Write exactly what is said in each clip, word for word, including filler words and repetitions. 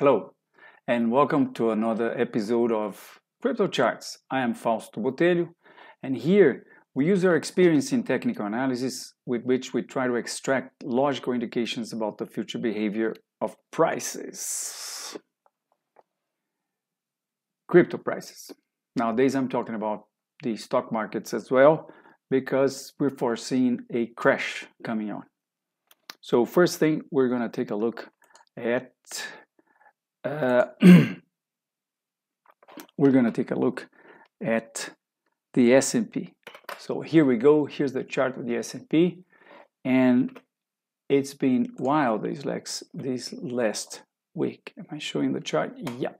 Hello, and welcome to another episode of Crypto Charts. I am Fausto Botelho, and here we use our experience in technical analysis with which we try to extract logical indications about the future behavior of prices. Crypto prices. Nowadays I'm talking about the stock markets as well, because we're foreseeing a crash coming on. So first thing, we're going to take a look at Uh, we're going to take a look at the S and P. So here we go. Here's the chart of the S and P, and it's been wild these legs this last week. Am I showing the chart? Yeah.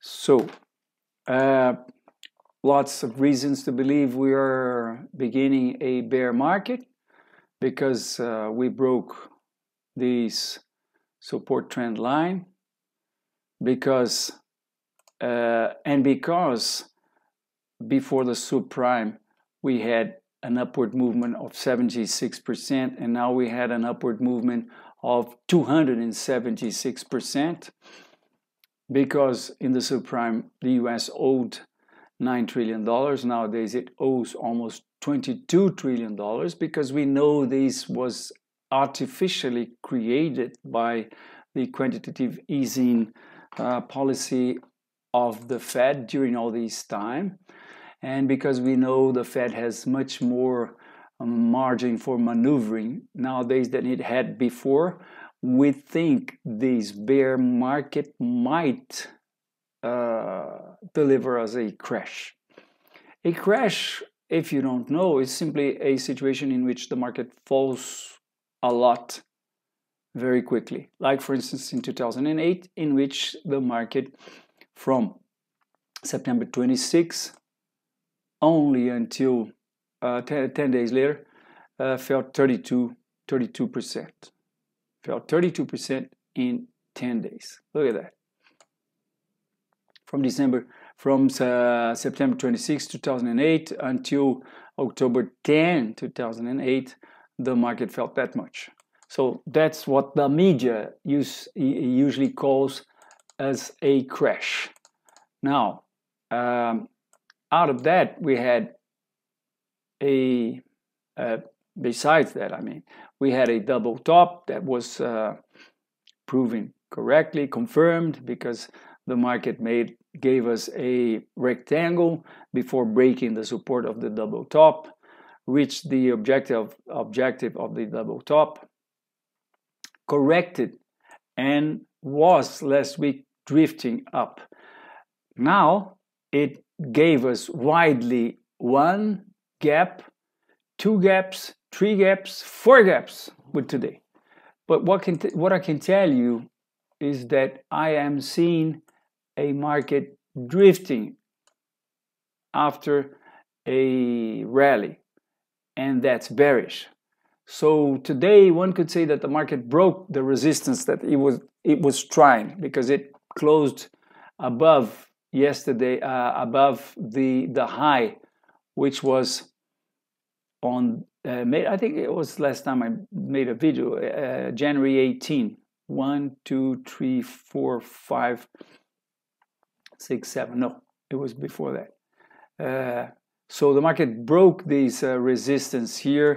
So uh, lots of reasons to believe we are beginning a bear market, because uh, we broke this support trend line. Because uh, and because before the subprime we had an upward movement of seventy-six percent, and now we had an upward movement of two hundred seventy-six percent, because in the subprime the U S owed nine trillion dollars. Nowadays it owes almost twenty-two trillion dollars, because we know this was artificially created by the quantitative easing Uh, policy of the Fed during all this time, and because we know the Fed has much more margin for maneuvering nowadays than it had before, we think this bear market might uh, deliver us a crash. A crash, if you don't know, is simply a situation in which the market falls a lot very quickly, like for instance in two thousand eight, in which the market from September twenty-sixth only until uh, ten, ten days later uh, fell thirty-two percent. Fell thirty-two percent in ten days. Look at that. From December, from uh, September twenty-sixth, two thousand eight until October tenth, two thousand eight, the market fell that much. So that's what the media use, usually calls as a crash. Now, um, out of that, we had a, uh, besides that, I mean, we had a double top that was uh, proven correctly, confirmed, because the market made gave us a rectangle before breaking the support of the double top, reached the objective, objective of the double top, corrected, and was last week drifting up. Now it gave us widely one gap, two gaps, three gaps, four gaps with today. But what can what I can tell you is that I am seeing a market drifting after a rally, and that's bearish. So today one could say that the market broke the resistance that it was it was trying, because it closed above yesterday, uh, above the the high, which was on uh, May, I think it was last time I made a video, uh, January eighteenth. one, two, three, four, five, six, seven. No, it was before that. Uh, so the market broke this uh, resistance here.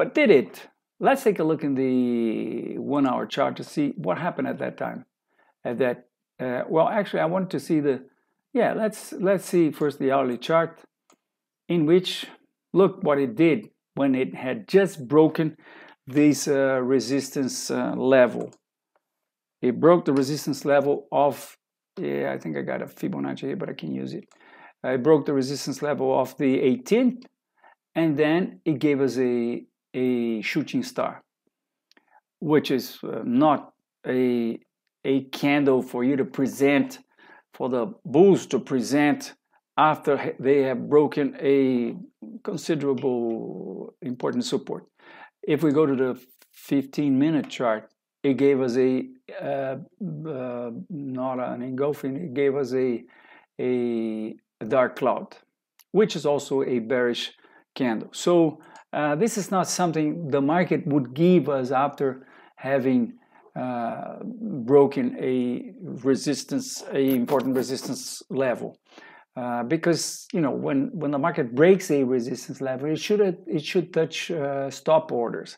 But did it? Let's take a look in the one-hour chart to see what happened at that time. At that, uh, well, actually, I want to see the, yeah. Let's let's see first the hourly chart, in which look what it did when it had just broken this uh, resistance uh, level. It broke the resistance level of, yeah, I think I got a Fibonacci here, but I can use it. I broke the resistance level of the eighteenth, and then it gave us a a shooting star, which is uh, not a a candle for you to present, for the bulls to present after they have broken a considerable important support. If we go to the fifteen minute chart, it gave us a uh, uh, not an engulfing, it gave us a a dark cloud, which is also a bearish candle. So uh, this is not something the market would give us after having uh, broken a resistance, a important resistance level. Uh, because you know, when when the market breaks a resistance level, it should it should touch uh, stop orders,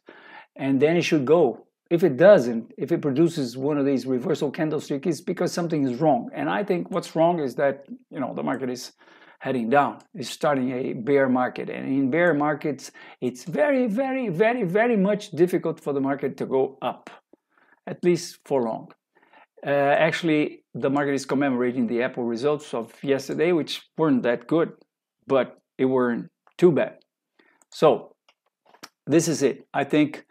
and then it should go. If it doesn't, if it produces one of these reversal candlesticks, it's because something is wrong. And I think what's wrong is that you know the market is heading down. It's starting a bear market, and in bear markets, it's very, very, very, very much difficult for the market to go up, at least for long. Uh, actually, the market is commemorating the Apple results of yesterday, which weren't that good, but it weren't too bad. So this is it. I think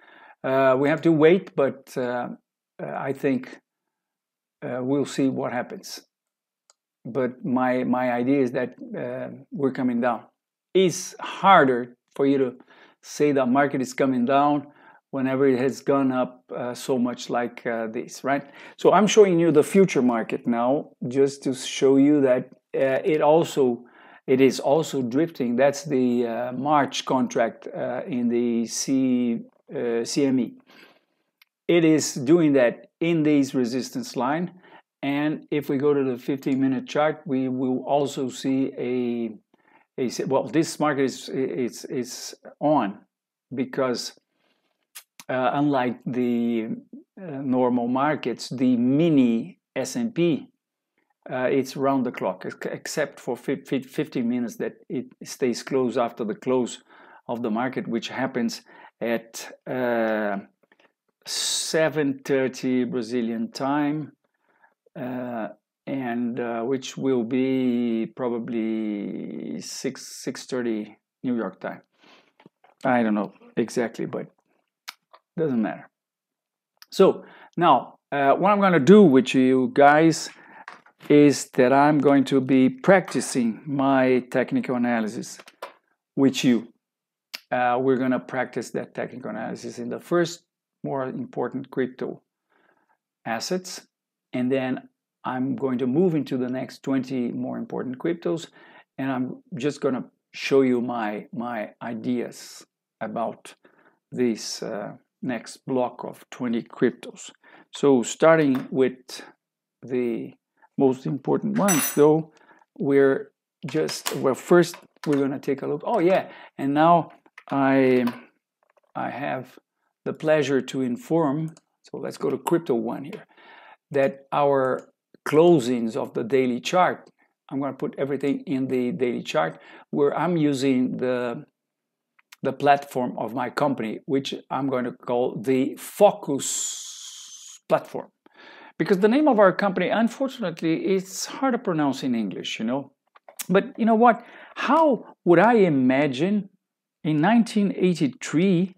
uh, we have to wait, but uh, I think uh, we'll see what happens. But my, my idea is that uh, we're coming down. It's harder for you to say the market is coming down whenever it has gone up uh, so much like uh, this, right? So I'm showing you the future market now, just to show you that uh, it also, it is also drifting. That's the uh, March contract uh, in the C, uh, C M E. It is doing that in this resistance line. And if we go to the fifteen minute chart, we will also see a, a well, this market is, it's, it's on because Uh, unlike the uh, normal markets, the mini S and P, uh, it's round the clock, except for fifteen minutes that it stays closed after the close of the market, which happens at uh, seven thirty Brazilian time, uh, and uh, which will be probably six thirty New York time. I don't know exactly, but doesn't matter. So now uh, what I'm going to do with you guys is that I'm going to be practicing my technical analysis with you. Uh, we're going to practice that technical analysis in the first more important crypto assets, and then I'm going to move into the next twenty more important cryptos, and I'm just going to show you my, my ideas about this uh, next block of twenty cryptos. So starting with the most important ones, though, we're just, well, first we're gonna take a look. Oh yeah, and now I, I have the pleasure to inform, so let's go to crypto one here, that our closings of the daily chart, I'm gonna put everything in the daily chart, where I'm using the the platform of my company, which I'm going to call the Focus platform, because the name of our company, unfortunately, it's hard to pronounce in English, you know. But you know what? How would I imagine in nineteen eighty-three,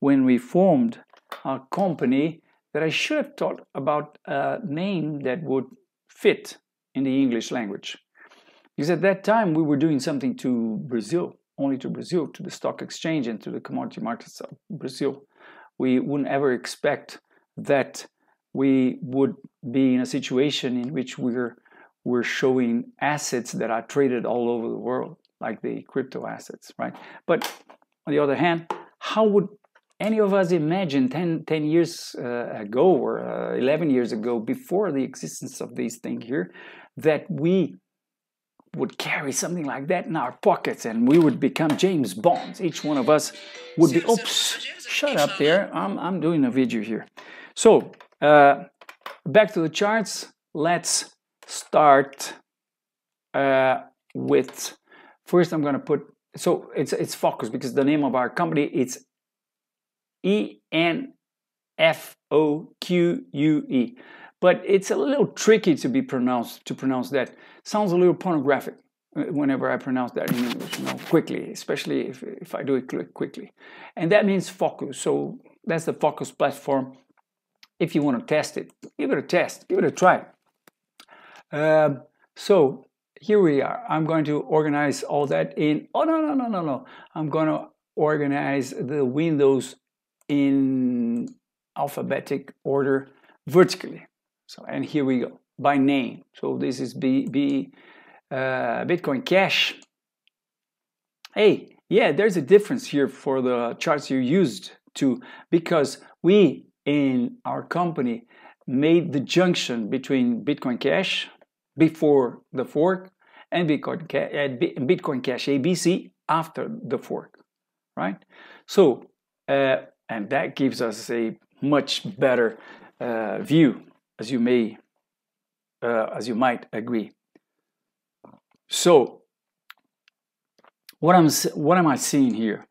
when we formed our company, that I should have thought about a name that would fit in the English language? Because at that time, we were doing something to Brazil. Only to Brazil, to the stock exchange and to the commodity markets of Brazil. We wouldn't ever expect that we would be in a situation in which we're, we're showing assets that are traded all over the world, like the crypto assets, right? But on the other hand, how would any of us imagine ten, ten years uh, ago or uh, eleven years ago, before the existence of this thing here, that we would carry something like that in our pockets and we would become James Bonds? Each one of us would be, oops, shut up there, I'm, I'm doing a video here. So, uh, back to the charts. Let's start uh, with, first I'm gonna put, so it's, it's Focus, because the name of our company, it's E N F O Q U E. But it's a little tricky to be pronounced, to pronounce that. Sounds a little pornographic whenever I pronounce that in English, you know, quickly, especially if, if I do it quickly. And that means Focus. So that's the Focus platform. If you want to test it, give it a test, give it a try. Uh, so here we are. I'm going to organize all that in, oh, no, no, no, no, no. I'm going to organize the windows in alphabetic order vertically. So, and here we go, by name. So this is B, B, uh, Bitcoin Cash. Hey, yeah, there's a difference here for the charts you used to, because we in our company made the junction between Bitcoin Cash before the fork and Bitcoin Cash, Bitcoin Cash A B C after the fork, right? So, uh, and that gives us a much better uh, view, as you may, uh, as you might agree. So, what I'm, what am I seeing here?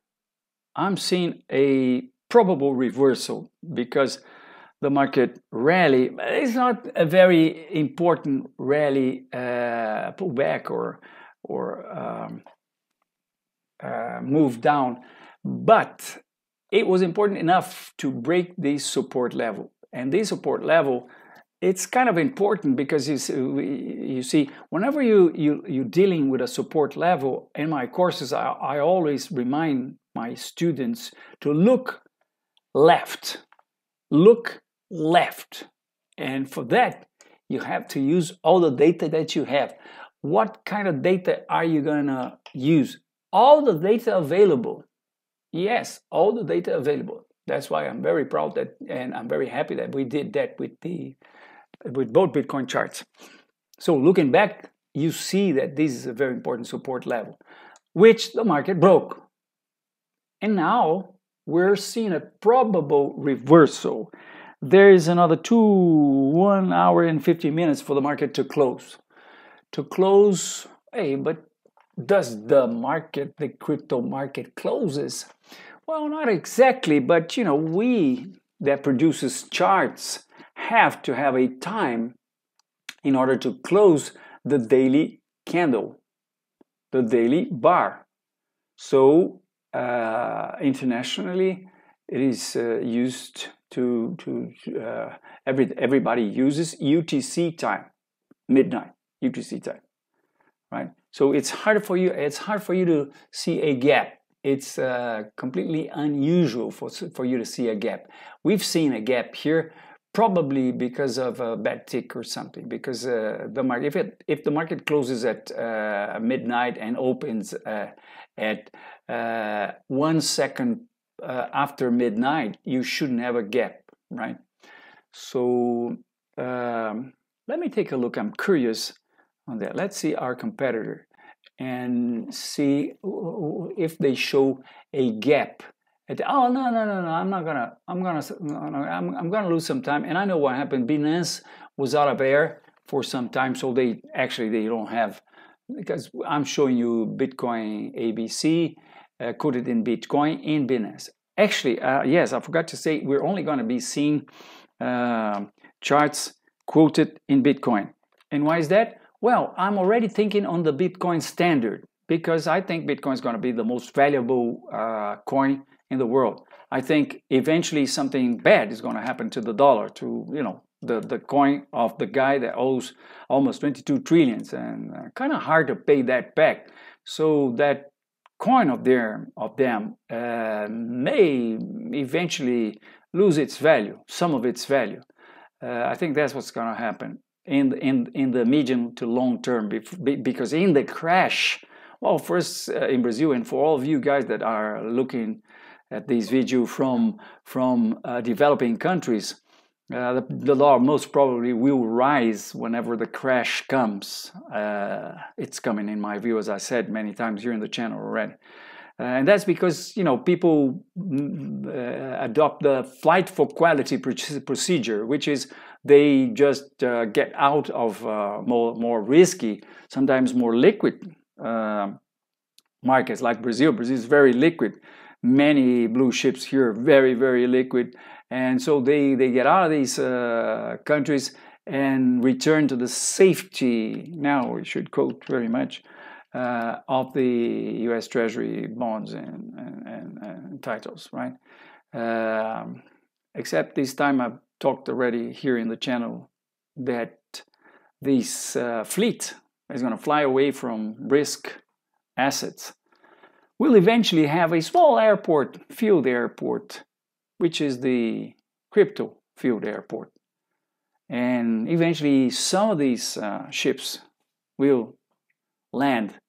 I'm seeing a probable reversal because the market rally, it's not a very important rally, uh, pullback or, or um, uh, move down, but it was important enough to break this support level. And this support level, it's kind of important because you see, you see whenever you, you, you're dealing with a support level, in my courses, I, I always remind my students to look left, look left. And for that, you have to use all the data that you have. What kind of data are you gonna use? All the data available. Yes, all the data available. That's why I'm very proud that, and I'm very happy that we did that with the with both Bitcoin charts. So looking back, you see that this is a very important support level, which the market broke. And now we're seeing a probable reversal. There is another two, one hour and fifty minutes for the market to close. To close, hey, but does the market, the crypto market closes? Well, not exactly, but you know, we that produces charts have to have a time in order to close the daily candle, the daily bar. So uh, internationally, it is uh, used to, to uh, every, everybody uses U T C time, midnight U T C time, right? So it's hard for you, it's hard for you to see a gap. It's uh, completely unusual for, for you to see a gap. We've seen a gap here, probably because of a bad tick or something, because uh, the market, if, it, if the market closes at uh, midnight and opens uh, at uh, one second uh, after midnight, you shouldn't have a gap, right? So um, let me take a look. I'm curious on that. Let's see our competitor and see if they show a gap. At, oh no no no no! I'm not gonna. I'm gonna. No, no, I'm I'm gonna lose some time. And I know what happened. Binance was out of air for some time, so they actually they don't have, because I'm showing you Bitcoin A B C uh, coded in Bitcoin in Binance. Actually, uh, yes, I forgot to say we're only gonna be seeing uh, charts quoted in Bitcoin. And why is that? Well, I'm already thinking on the Bitcoin standard because I think Bitcoin is going to be the most valuable uh, coin in the world. I think eventually something bad is going to happen to the dollar, to, you know, the, the coin of the guy that owes almost twenty-two trillions, and uh, kind of hard to pay that back. So that coin of their, of them uh, may eventually lose its value, some of its value. Uh, I think that's what's going to happen. In, in, in the medium to long term, because in the crash, well, first uh, in Brazil, and for all of you guys that are looking at this video from, from uh, developing countries, uh, the, the dollar most probably will rise whenever the crash comes. Uh, it's coming, in my view, as I said many times here in the channel already. Uh, and that's because, you know, people uh, adopt the flight for quality procedure, which is they just uh, get out of uh, more, more risky, sometimes more liquid uh, markets like Brazil. Brazil is very liquid. Many blue chips here are very, very liquid. And so they, they get out of these uh, countries and return to the safety, now we should quote very much, Uh, of the U S Treasury bonds and, and, and, and titles, right? Um, except this time I've talked already here in the channel that this uh, fleet is going to fly away from risk assets. We'll eventually have a small airport, field airport, which is the crypto field airport. And eventually some of these uh, ships will land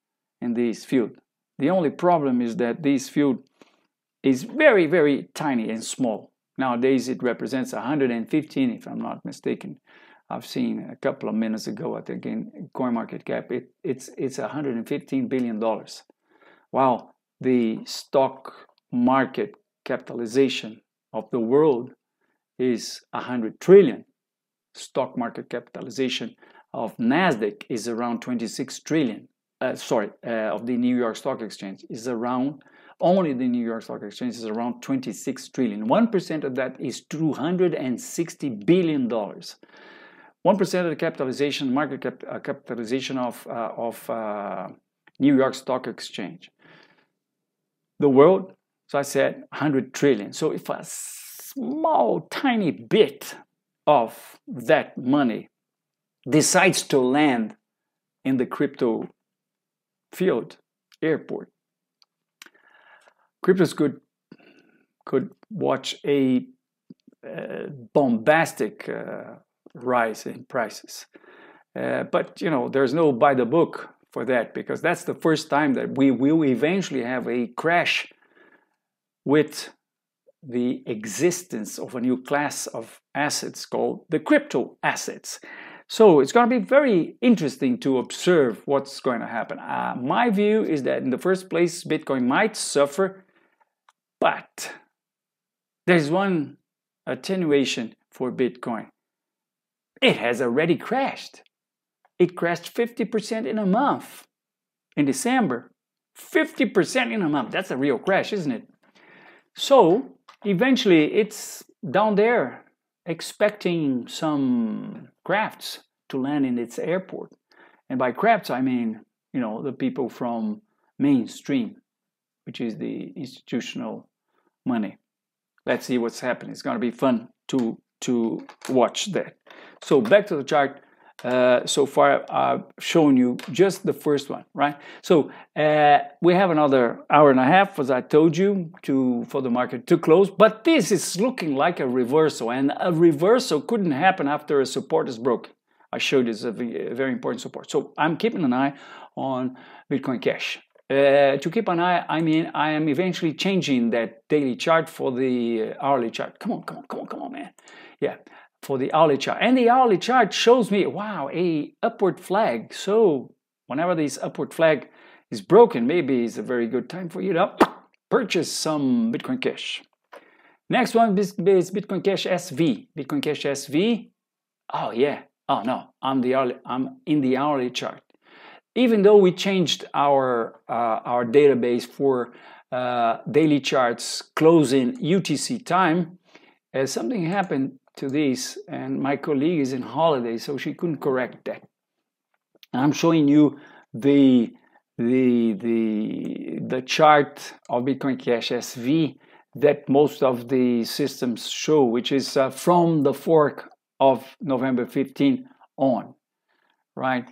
in this field. The only problem is that this field is very, very tiny and small. Nowadays, it represents one hundred fifteen, if I'm not mistaken. I've seen a couple of minutes ago, I think, in CoinMarketCap, it, it's, it's one hundred fifteen billion dollars. Wow, the stock market capitalization of the world is one hundred trillion. Stock market capitalization of NASDAQ is around twenty-six trillion. Uh, sorry, uh, of the New York Stock Exchange is around, only the New York Stock Exchange is around twenty-six trillion. one percent of that is two hundred sixty billion dollars. one percent of the capitalization, market cap, uh, capitalization of, uh, of uh, New York Stock Exchange. The world, so I said one hundred trillion. So if a small, tiny bit of that money decides to land in the crypto field, airport, cryptos could could watch a uh, bombastic uh, rise in prices. Uh, but you know, there's no by the book for that, because that's the first time that we will eventually have a crash with the existence of a new class of assets called the crypto assets. So it's going to be very interesting to observe what's going to happen. Uh, my view is that in the first place, Bitcoin might suffer, but there's one attenuation for Bitcoin. It has already crashed. It crashed fifty percent in a month in December. fifty percent in a month. That's a real crash, isn't it? So eventually it's down there expecting some crafts to land in its airport. And by crafts, I mean, you know, the people from mainstream, which is the institutional money. Let's see what's happening. It's going to be fun to, to watch that. So back to the chart. Uh, so far, I've shown you just the first one, right? So uh, we have another hour and a half, as I told you, to for the market to close. But this is looking like a reversal, and a reversal couldn't happen after a support is broken. I showed you this, a very important support. So I'm keeping an eye on Bitcoin Cash. Uh, to keep an eye, I mean, I am eventually changing that daily chart for the hourly chart. Come on, come on, come on, come on, man. Yeah. For the hourly chart, and the hourly chart shows me, wow, a upward flag. So whenever this upward flag is broken, maybe it's a very good time for you to purchase some Bitcoin Cash. Next one is Bitcoin Cash S V. Bitcoin Cash S V. Oh yeah. Oh no, I'm the hourly, I'm in the hourly chart. Even though we changed our uh, our database for uh, daily charts closing U T C time, uh, something happened to this, and my colleague is in holiday, so she couldn't correct that. I'm showing you the the the the chart of Bitcoin Cash S V that most of the systems show, which is uh, from the fork of November fifteenth on, right?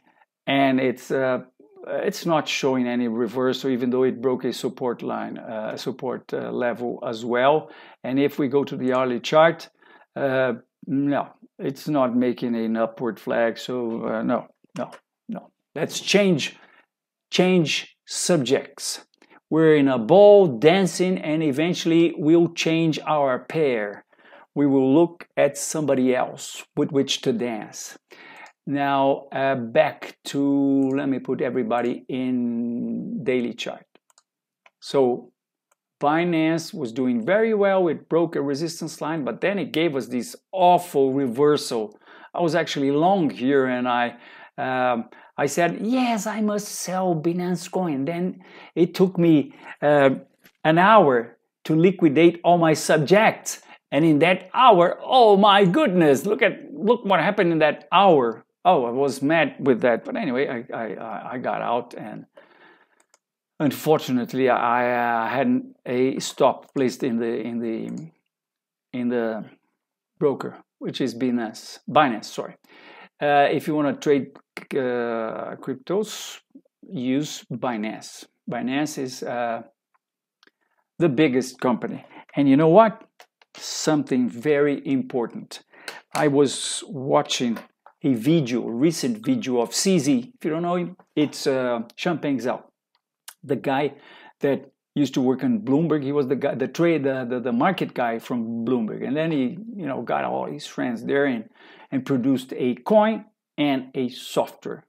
And it's uh, it's not showing any reversal, even though it broke a support line, uh, support uh, level as well. And if we go to the hourly chart, Uh, no, it's not making an upward flag. So uh, no, no, no. Let's change, change subjects. We're in a ball dancing, and eventually we'll change our pair. We will look at somebody else with which to dance. Now uh, back to, let me put everybody in daily chart. So Binance was doing very well. It broke a resistance line, but then it gave us this awful reversal. I was actually long here, and I um, I said, yes, I must sell Binance Coin. Then it took me uh, an hour to liquidate all my subjects. And in that hour, oh my goodness, look at look what happened in that hour. Oh, I was mad with that. But anyway, I, I, I got out, and unfortunately, I uh, had a stop placed in the in the in the broker, which is Binance. Binance, sorry. Uh, if you want to trade uh, cryptos, use Binance. Binance is uh, the biggest company, and you know what? Something very important. I was watching a video, recent video of C Z. If you don't know him, it's uh, Champagne Zell, the guy that used to work on Bloomberg. He was the guy, the trade, the, the, the market guy from Bloomberg. And then he, you know, got all his friends there and, and produced a coin and a software,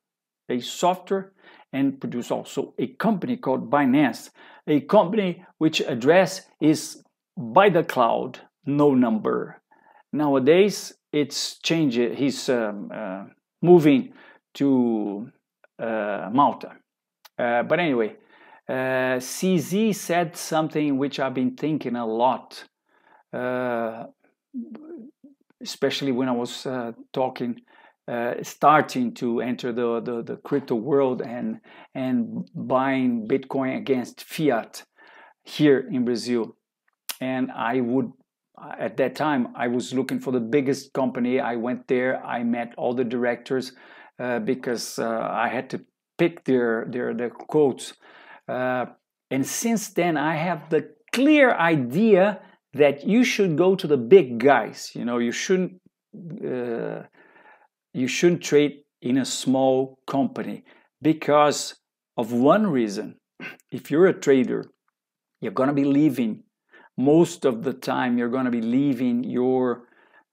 a software, and produced also a company called Binance, a company which address is by the cloud, no number. Nowadays, it's changed. He's um, uh, moving to uh, Malta. Uh, but anyway, Uh, C Z said something which I've been thinking a lot, uh, especially when I was uh, talking, uh, starting to enter the, the, the crypto world and, and buying Bitcoin against fiat here in Brazil. And I would, at that time, I was looking for the biggest company. I went there, I met all the directors uh, because uh, I had to pick their, their, their quotes. Uh, and since then, I have the clear idea that you should go to the big guys. You know, you shouldn't uh, you shouldn't trade in a small company because of one reason. If you're a trader, you're gonna be leaving most of the time. You're gonna be leaving your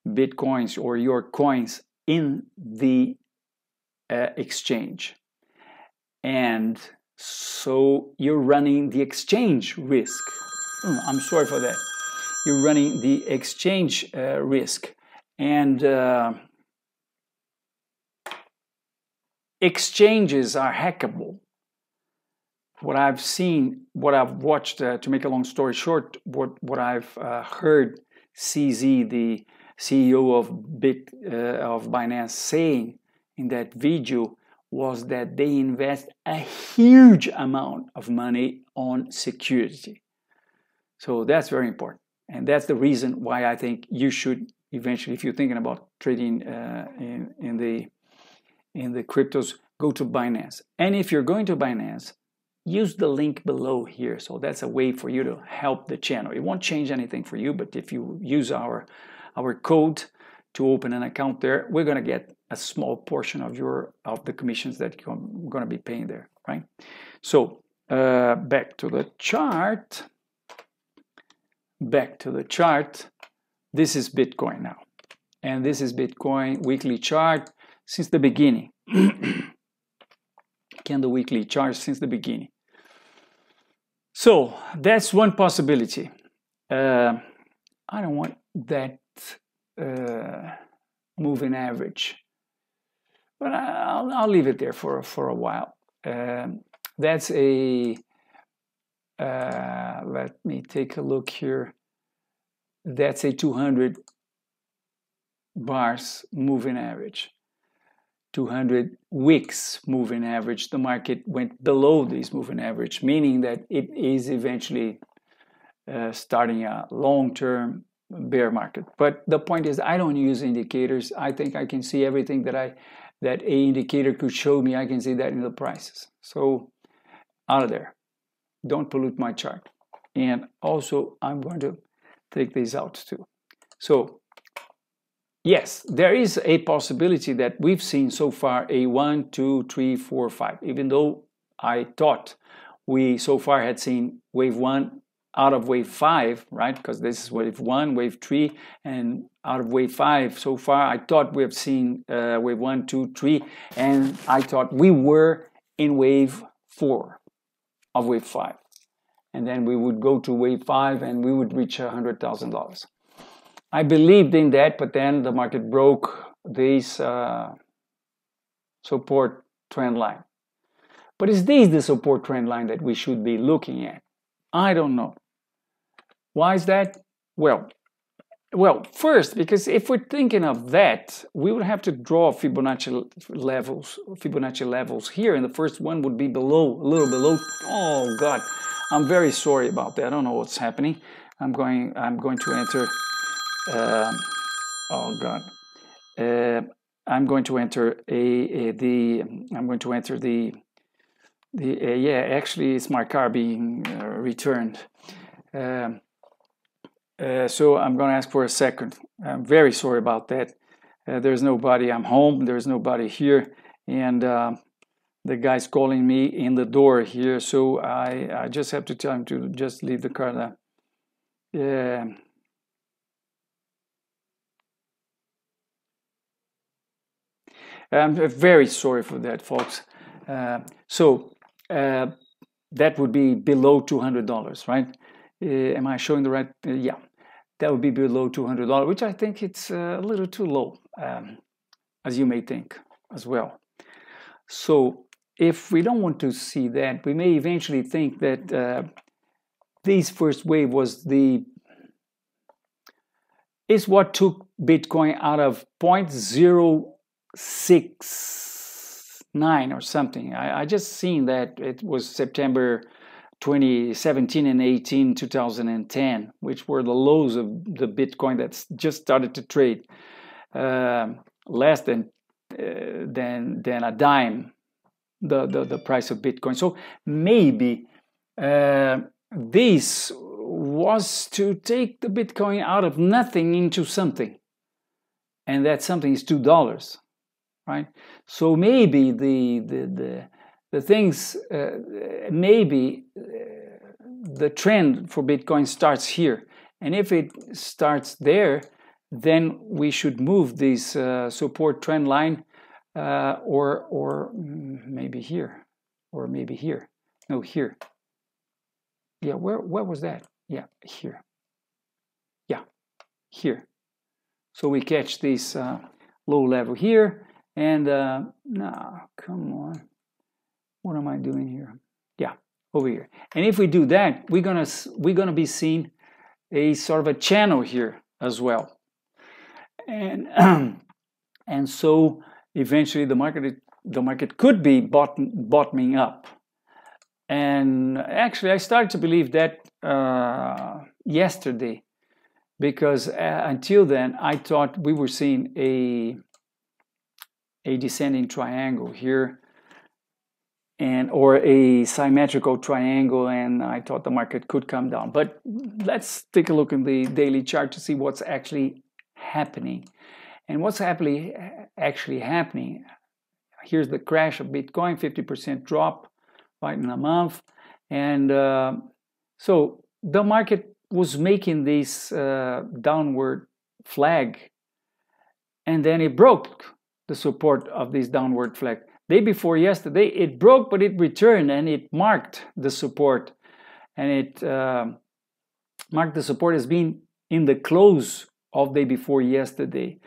bitcoins or your coins in the uh, exchange, and so you're running the exchange risk. Oh, I'm sorry for that. You're running the exchange uh, risk. And uh, exchanges are hackable. What I've seen, what I've watched, uh, to make a long story short, what, what I've uh, heard C Z, the C E O of, Bit, uh, of Binance, saying in that video, was that they invest a huge amount of money on security. So that's very important. And that's the reason why I think you should eventually, if you're thinking about trading uh, in, in, the, in the cryptos, go to Binance. And if you're going to Binance, use the link below here. So that's a way for you to help the channel. It won't change anything for you, but if you use our, our code to open an account there, we're gonna get a small portion of your of the commissions that you're going to be paying there, right? So uh, back to the chart. Back to the chart. This is Bitcoin now, and this is Bitcoin weekly chart since the beginning. Candle weekly chart since the beginning. So that's one possibility. Uh, I don't want that uh, moving average. But I'll, I'll leave it there for, for a while. Um, that's a, uh, let me take a look here. That's a two hundred bars moving average. two hundred weeks moving average. The market went below this moving average, meaning that it is eventually uh, starting a long-term bear market. But the point is, I don't use indicators. I think I can see everything that I... that a indicator could show me, I can see that in the prices. So out of there, don't pollute my chart. And also I'm going to take these out too. So yes, there is a possibility that we've seen so far a one, two, three, four, five, even though I thought we so far had seen wave one out of wave five, right? Because this is wave one, wave three, and out of wave five so far, I thought we have seen uh, wave one, two, three, and I thought we were in wave four of wave five. And then we would go to wave five and we would reach one hundred thousand dollars. I believed in that, but then the market broke this uh, support trend line. But is this the support trend line that we should be looking at? I don't know. Why is that? Well, well, first, because if we're thinking of that, we would have to draw Fibonacci levels, Fibonacci levels here, and the first one would be below, a little below. Oh God, I'm very sorry about that. I don't know what's happening. I'm going, I'm going to enter. Uh, oh God, uh, I'm going to enter a, a the. I'm going to enter the. The, uh, yeah, actually, it's my car being uh, returned. Um, uh, so I'm going to ask for a second. I'm very sorry about that. Uh, there's nobody. I'm home. There's nobody here. And uh, the guy's calling me in the door here, so I, I just have to tell him to just leave the car there. Yeah. I'm very sorry for that, folks. Uh, so uh, that would be below two hundred dollars, right? Uh, am I showing the right? Uh, yeah, that would be below two hundred dollars, which I think it's uh, a little too low, um, as you may think as well. So if we don't want to see that, we may eventually think that uh, this first wave was the is what took Bitcoin out of zero point zero six nine or something. I, I just seen that it was September twenty seventeen and eighteen two thousand ten, which were the lows of the Bitcoin that's just started to trade, uh, less than Uh, than than a dime the, the the price of Bitcoin. So maybe uh, this was to take the Bitcoin out of nothing into something, and that something is two dollars, right? So maybe the the the, the things uh, maybe uh, the trend for Bitcoin starts here, and if it starts there, then we should move this uh, support trend line, uh, or or maybe here, or maybe here. No, here. Yeah, where where was that? Yeah, here. Yeah, here. So we catch this uh, low level here, and uh, nah, come on. What am I doing here? Yeah, over here. And if we do that, we're gonna we're gonna be seeing a sort of a channel here as well. And and so eventually the market the market could be bottoming up. And actually, I started to believe that uh, yesterday, because uh, until then I thought we were seeing a a descending triangle here, and or a symmetrical triangle, and I thought the market could come down. But let's take a look in the daily chart to see what's actually happening. And what's happily actually happening, here's the crash of Bitcoin, fifty percent drop right in a month. And uh, so the market was making this uh, downward flag, and then it broke the support of this downward flag. Day before yesterday it broke, but it returned and it marked the support, and it uh, marked the support as being in the close of day before yesterday.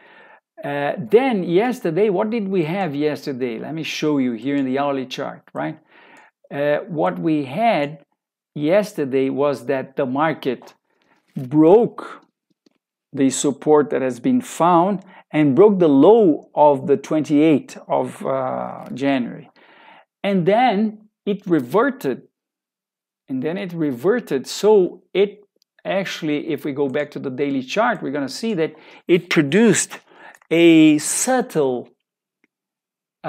Uh, then yesterday, what did we have yesterday? Let me show you here in the hourly chart, right? Uh, what we had yesterday was that the market broke the support that has been found and broke the low of the twenty-eighth of January. And then it reverted. And then it reverted. So it actually, if we go back to the daily chart, we're going to see that it produced a subtle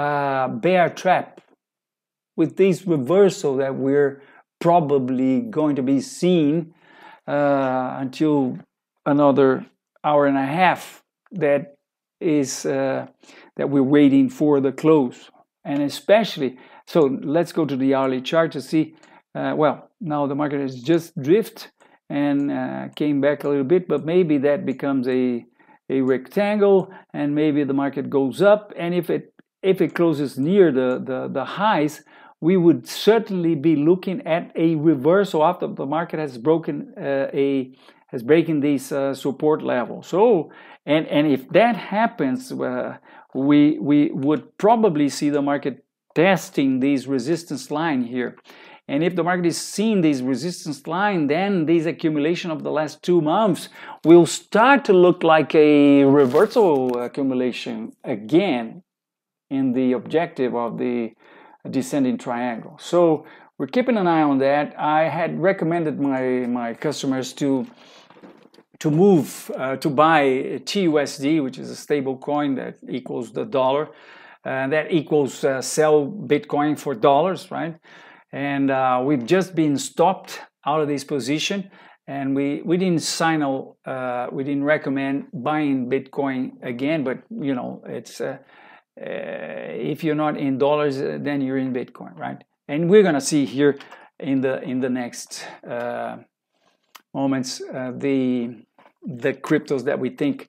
uh, bear trap with this reversal that we're probably going to be seeing uh, until another hour and a half. That is uh, that we're waiting for the close, and especially so. Let's go to the hourly chart to see. Uh, well, now the market has just drifted and uh, came back a little bit, but maybe that becomes a a rectangle, and maybe the market goes up, and if it if it closes near the the, the highs, we would certainly be looking at a reversal after the market has broken uh, a has breaking this uh, support level. So and and if that happens, uh, we we would probably see the market testing this resistance line here. And if the market is seeing this resistance line, then this accumulation of the last two months will start to look like a reversal accumulation again in the objective of the descending triangle. So we're keeping an eye on that. I had recommended my, my customers to, to move, uh, to buy T U S D, which is a stable coin that equals the dollar. Uh, that equals uh, sell Bitcoin for dollars, right? And uh, we've just been stopped out of this position, and we we didn't signal, uh, we didn't recommend buying Bitcoin again. But you know, it's uh, uh, if you're not in dollars, then you're in Bitcoin, right? And we're gonna see here in the in the next uh, moments uh, the the cryptos that we think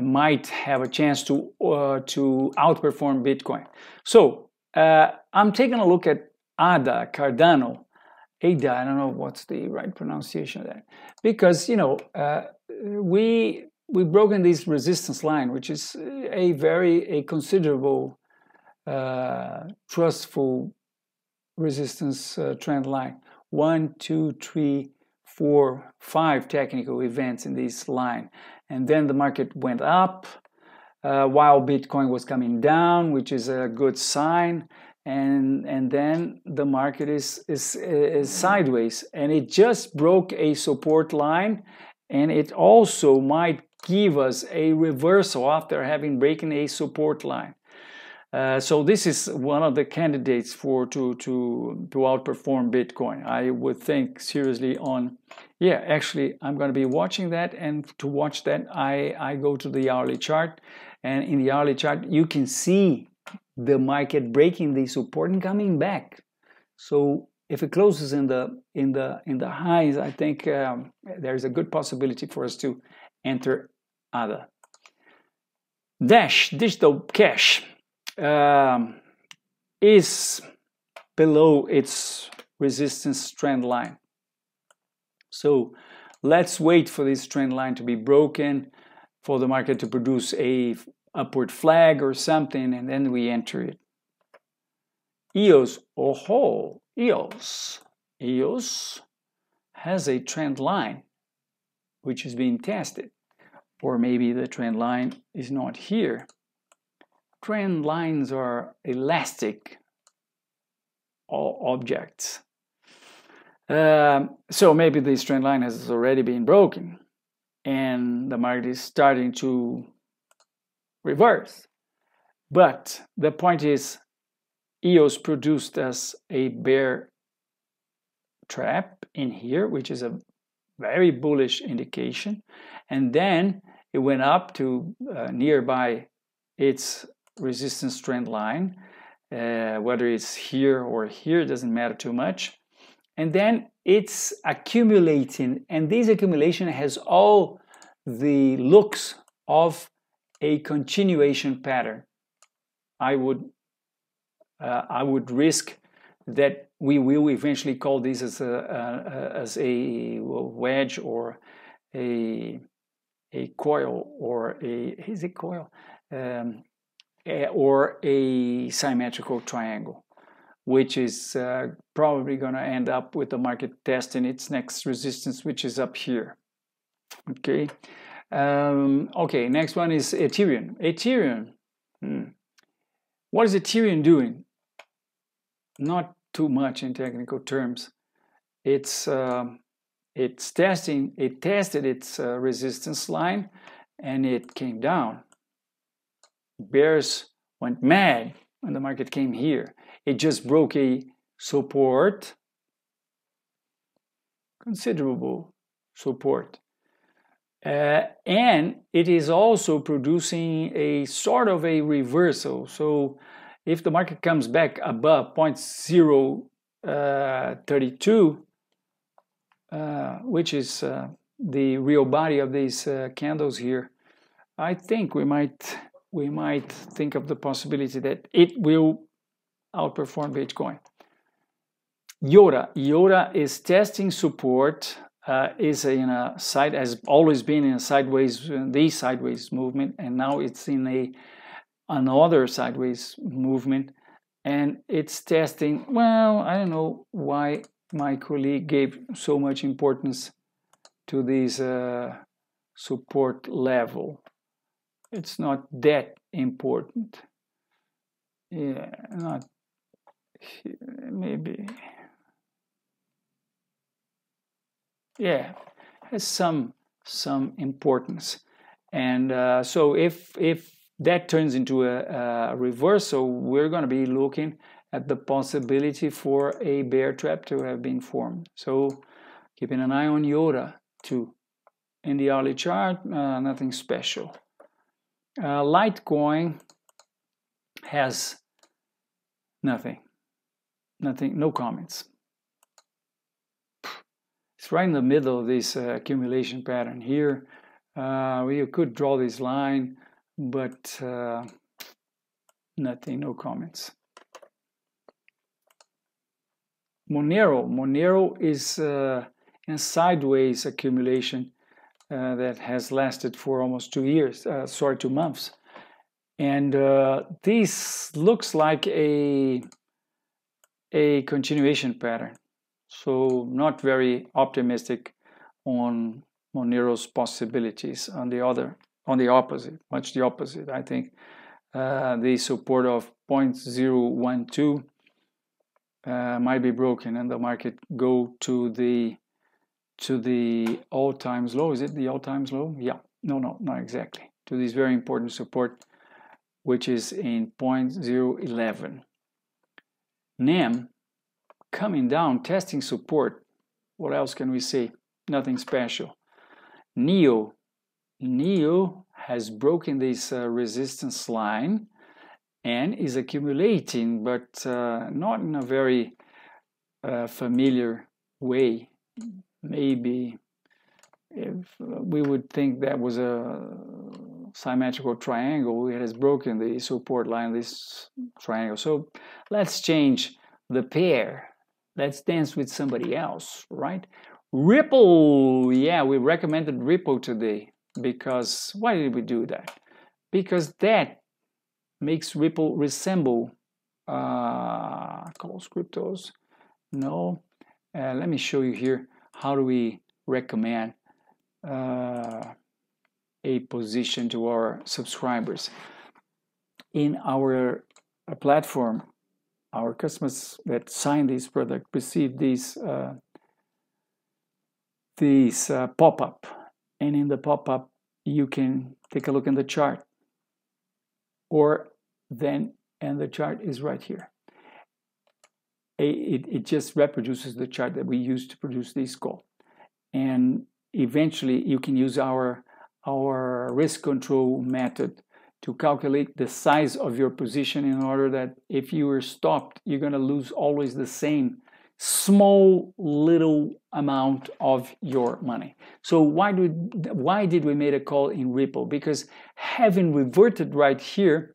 might have a chance to uh, to outperform Bitcoin. So uh, I'm taking a look at A D A, Cardano, A D A. I don't know what's the right pronunciation of that, because you know uh, we we've broken this resistance line, which is a very a considerable uh, trustful resistance uh, trend line. One, two, three, four, five technical events in this line. And then the market went up uh, while Bitcoin was coming down, which is a good sign. And and then the market is, is, is sideways. And it just broke a support line. And it also might give us a reversal after having broken a support line. Uh, so this is one of the candidates for to, to, to outperform Bitcoin. I would think seriously on, yeah, actually I'm going to be watching that, and to watch that I, I go to the hourly chart, and in the hourly chart you can see the market breaking the support and coming back. So if it closes in the, in the, in the highs, I think um, there's a good possibility for us to enter A D A. Dash, digital cash. Um, is below its resistance trend line. So let's wait for this trend line to be broken, for the market to produce a upward flag or something, and then we enter it. E O S, oh ho, E O S. E O S has a trend line which is being tested, or maybe the trend line is not here. Trend lines are elastic objects. Um, so maybe this trend line has already been broken and the market is starting to reverse. But the point is, E O S produced us a bear trap in here, which is a very bullish indication. And then it went up to uh, nearby its resistance trend line, uh, whether it's here or here, doesn't matter too much. And then it's accumulating, and this accumulation has all the looks of a continuation pattern. I would, uh, I would risk that we will eventually call this as a uh, as a wedge, or a a coil, or a is it coil? Um, or a symmetrical triangle, which is uh, probably going to end up with the market testing its next resistance, which is up here. Okay, um, okay. Next one is Ethereum. Ethereum. Hmm. What is Ethereum doing? Not too much in technical terms. It's uh, it's testing. It tested its uh, resistance line, and it came down. Bears went mad when the market came here. It just broke a support, considerable support, uh, and it is also producing a sort of a reversal. So if the market comes back above zero point zero three two, uh, which is uh, the real body of these uh, candles here, I think we might we might think of the possibility that it will outperform Bitcoin. Yora, Yora is testing support, uh, is in a side, has always been in a sideways, the sideways movement, and now it's in a another sideways movement, and it's testing. Well, I don't know why my colleague gave so much importance to this uh, support level. It's not that important. Yeah, not here, maybe. Yeah, has some some importance. And uh, so if if that turns into a, a reversal, we're going to be looking at the possibility for a bear trap to have been formed. So keeping an eye on Yora too. In the hourly chart, uh, nothing special. Uh, Litecoin has nothing, nothing, no comments. It's right in the middle of this uh, accumulation pattern here. Uh, you could draw this line, but uh, nothing, no comments. Monero, Monero is uh, a sideways accumulation uh, that has lasted for almost two years, uh, sorry, two months. And uh, this looks like a, a continuation pattern. So not very optimistic on Monero's possibilities. On the other, on the opposite, much the opposite. I think uh, the support of zero point zero one two uh, might be broken, and the market go to the to the all-time low. Is it the all-time low? Yeah. No, no, not exactly. To this very important support, which is in zero point zero one one. N E M. Coming down, testing support. What else can we say? Nothing special. Neo. Neo has broken this uh, resistance line and is accumulating, but uh, not in a very uh, familiar way. Maybe if we would think that was a symmetrical triangle, it has broken the support line, this triangle. So let's change the pair. Let's dance with somebody else, right? Ripple! Yeah, we recommended Ripple today because why did we do that? Because that makes Ripple resemble uh, calls, cryptos. No, uh, let me show you here how do we recommend uh, a position to our subscribers in our uh, platform. Our customers that sign this product receive these uh, these uh, pop-up, and in the pop-up you can take a look in the chart, or then and the chart is right here. It, it just reproduces the chart that we used to produce this call, and eventually you can use our our risk control method to calculate the size of your position in order that if you were stopped, you're gonna lose always the same small little amount of your money. So why did, why did we make a call in Ripple? Because having reverted right here,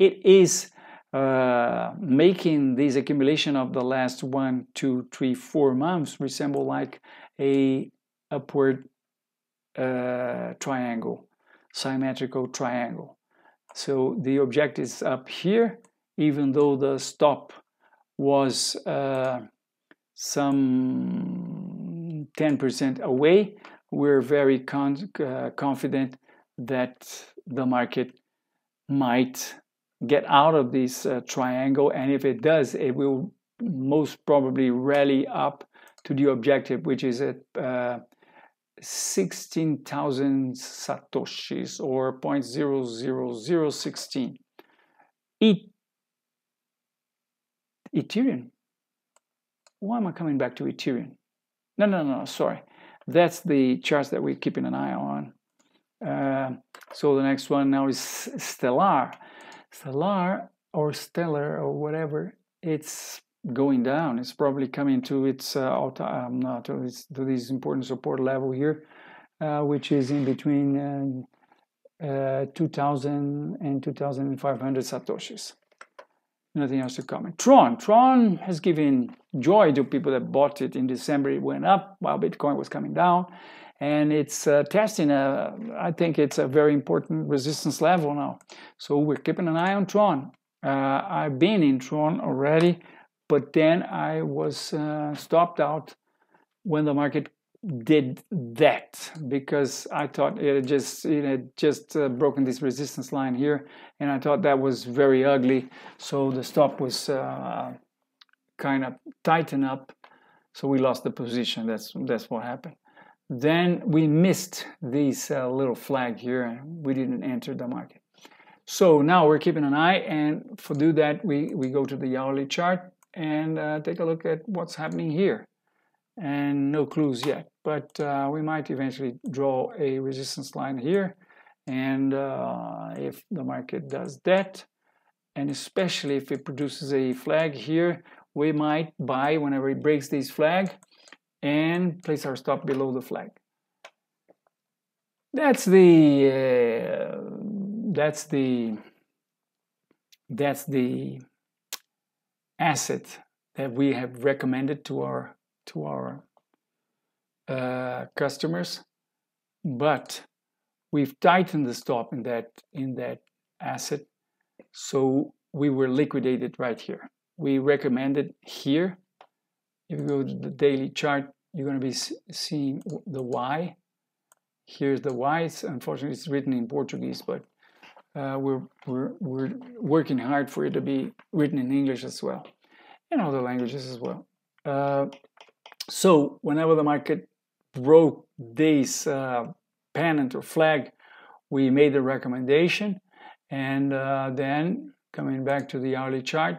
it is uh, making this accumulation of the last one, two, three, four months resemble like a upward uh, triangle. Symmetrical triangle. So the objective is up here, even though the stop was uh, some ten percent away. We're very con uh, confident that the market might get out of this uh, triangle, and if it does, it will most probably rally up to the objective, which is at uh, sixteen thousand satoshis, or zero point zero zero zero one six. E Ethereum? Why am I coming back to Ethereum? No, no, no, sorry. That's the charts that we're keeping an eye on. Uh, so the next one now is Stellar. Stellar or Stellar or whatever, it's going down. It's probably coming to its uh, auto, um, not to this, to this important support level here, uh, which is in between uh, uh, two thousand and two thousand five hundred satoshis. Nothing else to comment. Tron, Tron has given joy to people that bought it in December. It went up while Bitcoin was coming down, and it's uh, testing a, I think it's a very important resistance level now. So we're keeping an eye on Tron. Uh, I've been in Tron already. But then I was uh, stopped out when the market did that, because I thought it had just, it had just uh, broken this resistance line here, and I thought that was very ugly. So the stop was uh, kind of tightened up, so we lost the position. That's, that's what happened. Then we missed this uh, little flag here, and we didn't enter the market. So now we're keeping an eye, and for do that, we, we go to the hourly chart and uh, take a look at what's happening here. And no clues yet, but uh, we might eventually draw a resistance line here, and uh, if the market does that, and especially if it produces a flag here, we might buy whenever it breaks this flag and place our stop below the flag. That's the uh, that's the that's the asset that we have recommended to our to our uh, customers, but we've tightened the stop in that in that asset, so we were liquidated right here. We recommended here. If you go to the daily chart, you're going to be seeing the Y. Here's the Y. It's, unfortunately, it's written in Portuguese, but uh, we're, we're, we're working hard for it to be written in English as well, and other languages as well. Uh, so whenever the market broke this uh, pennant or flag, we made the recommendation, and uh, then coming back to the hourly chart,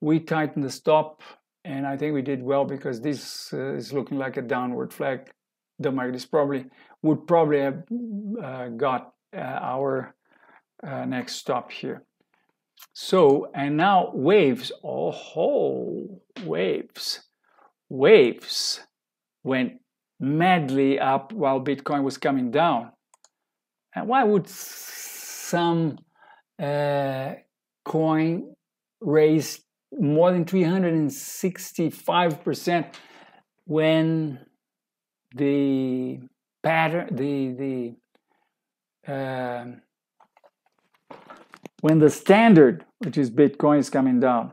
we tightened the stop, and I think we did well because this uh, is looking like a downward flag. The market is probably would probably have uh, got uh, our uh, next stop here. So, and now Waves, oh ho, waves, waves went madly up while Bitcoin was coming down. And why would some uh, coin raise more than three hundred sixty-five percent when the pattern, the the uh, when the standard, which is Bitcoin, is coming down?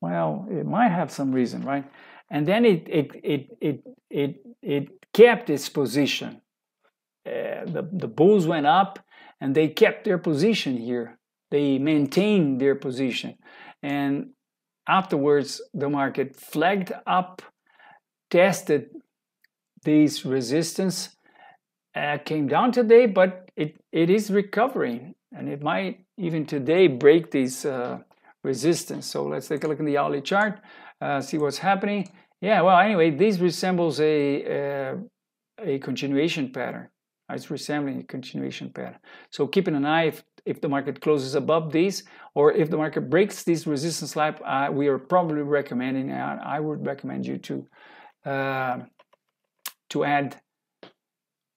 Well, it might have some reason, right? And then it it it it it it kept its position. Uh, the the bulls went up, and they kept their position here. They maintained their position, and afterwards, the market flagged up, tested these resistance, uh, came down today, but it, it is recovering, and it might even today break these uh, resistance. So let's take a look in the hourly chart, uh, see what's happening. Yeah, well, anyway, this resembles a, uh, a continuation pattern. It's resembling a continuation pattern. So keeping an eye if if the market closes above these, or if the market breaks this resistance line, uh, we are probably recommending, and I would recommend you to uh, to add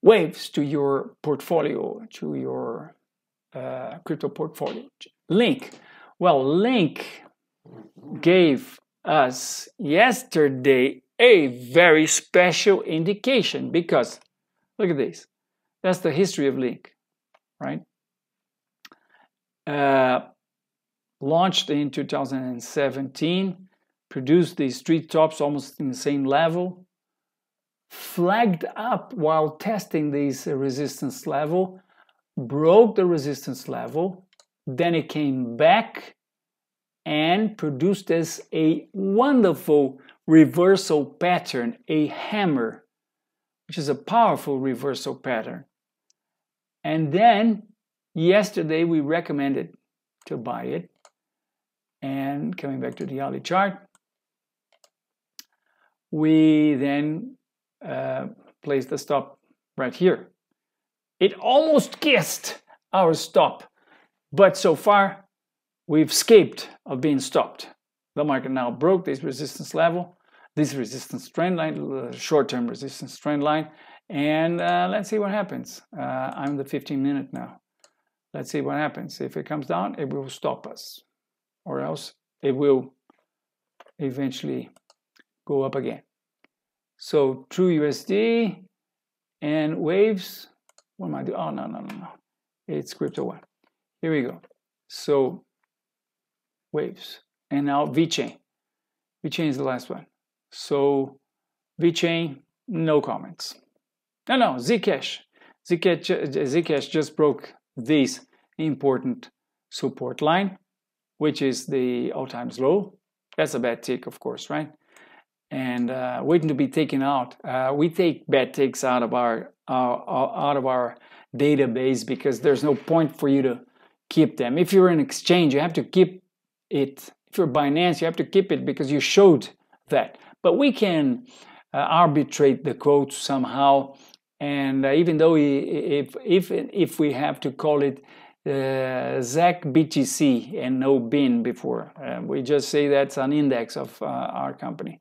Waves to your portfolio, to your uh, crypto portfolio. Link. Well, Link gave us yesterday a very special indication because, look at this. That's the history of Link, right? Uh, launched in two thousand seventeen, produced these three tops almost in the same level, flagged up while testing this resistance level, broke the resistance level, then it came back and produced as a wonderful reversal pattern, a hammer, which is a powerful reversal pattern. And then yesterday, we recommended to buy it, and coming back to the hourly chart, we then uh, placed the stop right here. It almost kissed our stop, but so far, we've escaped of being stopped. The market now broke this resistance level, this resistance trend line, short-term resistance trend line, and uh, let's see what happens. Uh, I'm the fifteen minute now. Let's see what happens. If it comes down, it will stop us, or else it will eventually go up again. So True U S D and Waves. What am I doing? Oh, no, no, no, no. It's Crypto One. Here we go. So Waves. And now VeChain. VeChain is the last one. So VeChain, no comments. No, no, Zcash. Zcash, Zcash just broke this important support line, which is the all-time low. That's a bad tick, of course, right? And uh, waiting to be taken out. Uh, we take bad ticks out of our uh, out of our database because there's no point for you to keep them. If you're an exchange, you have to keep it. If you're Binance, you have to keep it because you showed that. But we can uh, arbitrate the quotes somehow. And uh, even though we, if, if, if we have to call it uh, Z A C B T C and no B I N before. Uh, we just say that's an index of uh, our company.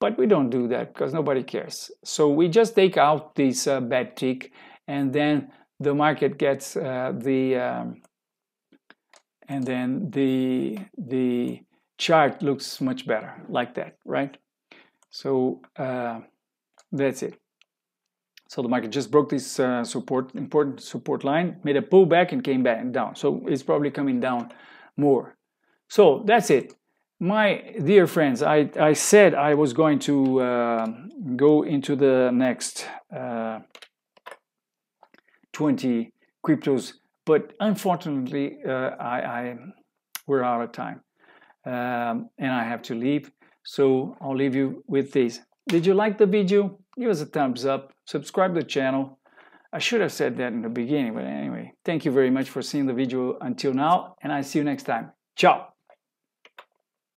But we don't do that because nobody cares. So we just take out this uh, bad tick, and then the market gets uh, the um, and then the the chart looks much better like that, right? So uh, that's it. So the market just broke this uh, support, important support line, made a pullback and came back down. So it's probably coming down more. So that's it. My dear friends, I, I said I was going to uh, go into the next uh, twenty cryptos, but unfortunately, uh, I, I we're out of time um, and I have to leave. So I'll leave you with this. Did you like the video? Give us a thumbs up, subscribe to the channel. I should have said that in the beginning, but anyway, thank you very much for seeing the video until now, and I see you next time. Ciao!